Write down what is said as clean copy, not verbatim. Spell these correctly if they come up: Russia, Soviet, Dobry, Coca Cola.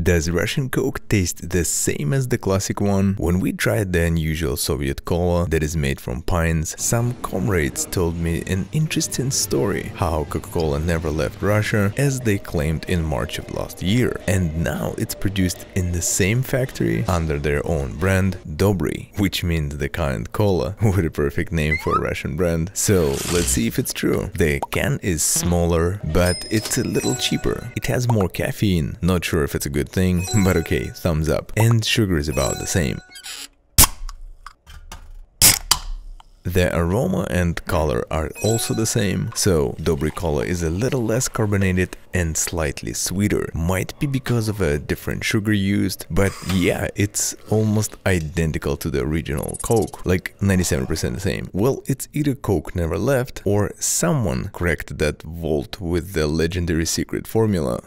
Does Russian Coke taste the same as the classic one? When we tried the unusual Soviet cola that is made from pines, some comrades told me an interesting story how Coca Cola never left Russia, as they claimed in March of last year. And now it's produced in the same factory under their own brand Dobry, which means the kind cola. What a perfect name for a Russian brand. So let's see if it's true. The can is smaller, but it's a little cheaper. It has more caffeine. Not sure if it's a good thing, but okay, thumbs up. And sugar is about the same. The aroma and color are also the same, so Dobry Cola is a little less carbonated and slightly sweeter. Might be because of a different sugar used, but yeah, it's almost identical to the original Coke, like 97% the same. Well, it's either Coke never left or someone cracked that vault with the legendary secret formula.